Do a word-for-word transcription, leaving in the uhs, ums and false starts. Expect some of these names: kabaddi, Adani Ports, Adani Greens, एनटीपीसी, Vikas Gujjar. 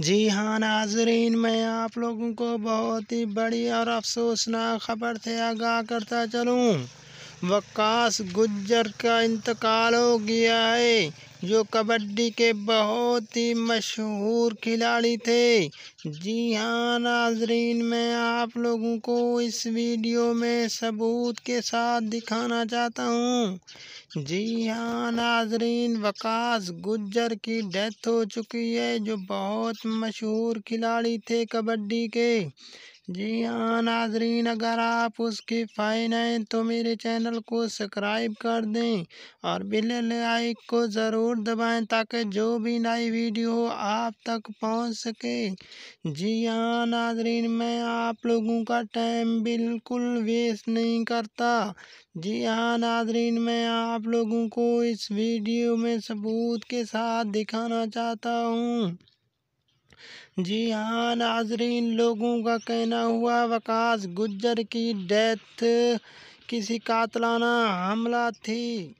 जी हाँ नाज़रीन, मैं आप लोगों को बहुत ही बड़ी और अफसोसनाक ख़बर से आगाह करता चलूँ। वकास गुज्जर का इंतकाल हो गया है, जो कबड्डी के बहुत ही मशहूर खिलाड़ी थे। जी हाँ नाज़रीन, मैं आप लोगों को इस वीडियो में सबूत के साथ दिखाना चाहता हूँ। जी हाँ नाज़रीन, वकास गुज्जर की डेथ हो चुकी है, जो बहुत मशहूर खिलाड़ी थे कबड्डी के। जी हाँ नाज़रीन, अगर आप उसके फ़ैन हैं तो मेरे चैनल को सब्सक्राइब कर दें और बेल आइकन को ज़रूर दबाएं, ताकि जो भी नई वीडियो हो आप तक पहुंच सके। जी हाँ नाज़रीन, मैं आप लोगों का टाइम बिल्कुल वेस्ट नहीं करता। जी हाँ नाज़रीन, मैं आप लोगों को इस वीडियो में सबूत के साथ दिखाना चाहता हूँ। जी हाँ नाज़रीन, लोगों का कहना हुआ वकास गुज्जर की डेथ किसी कातलाना हमला थी।